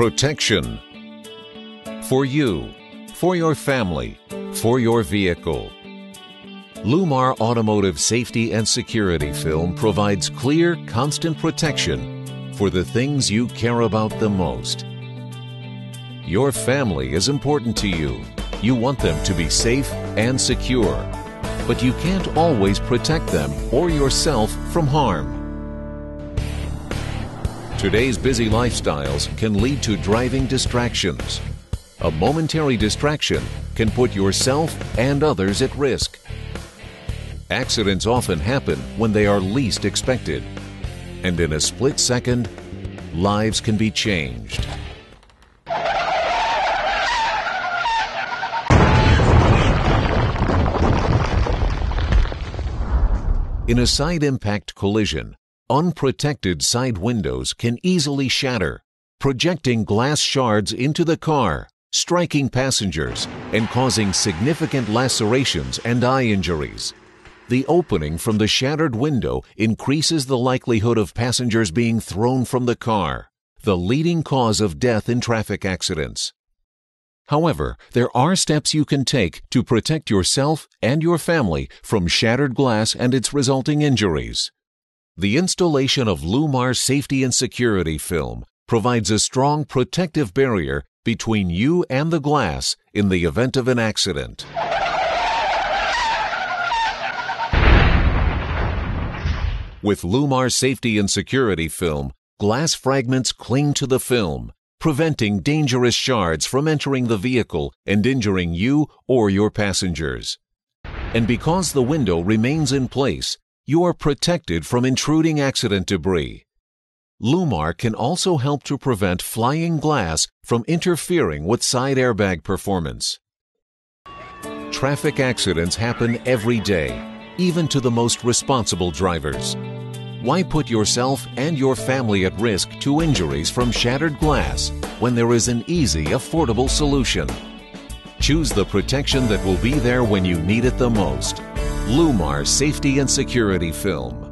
protection for you, for your family, for your vehicle. LLumar Automotive Safety and Security Film provides clear, constant protection for the things you care about the most. Your family is important to you. You want them to be safe and secure, but you can't always protect them or yourself from harm. Today's busy lifestyles can lead to driving distractions. A momentary distraction can put yourself and others at risk. Accidents often happen when they are least expected, and in a split second, lives can be changed. In a side impact collision, unprotected side windows can easily shatter, projecting glass shards into the car, striking passengers, and causing significant lacerations and eye injuries. The opening from the shattered window increases the likelihood of passengers being thrown from the car, the leading cause of death in traffic accidents. However, there are steps you can take to protect yourself and your family from shattered glass and its resulting injuries. The installation of LLumar Safety and Security Film provides a strong protective barrier between you and the glass in the event of an accident. With LLumar Safety and Security Film, glass fragments cling to the film, preventing dangerous shards from entering the vehicle and injuring you or your passengers. And because the window remains in place, you are protected from intruding accident debris. LLumar can also help to prevent flying glass from interfering with side airbag performance. Traffic accidents happen every day, even to the most responsible drivers. Why put yourself and your family at risk to injuries from shattered glass when there is an easy, affordable solution? Choose the protection that will be there when you need it the most. LLumar Safety and Security Film.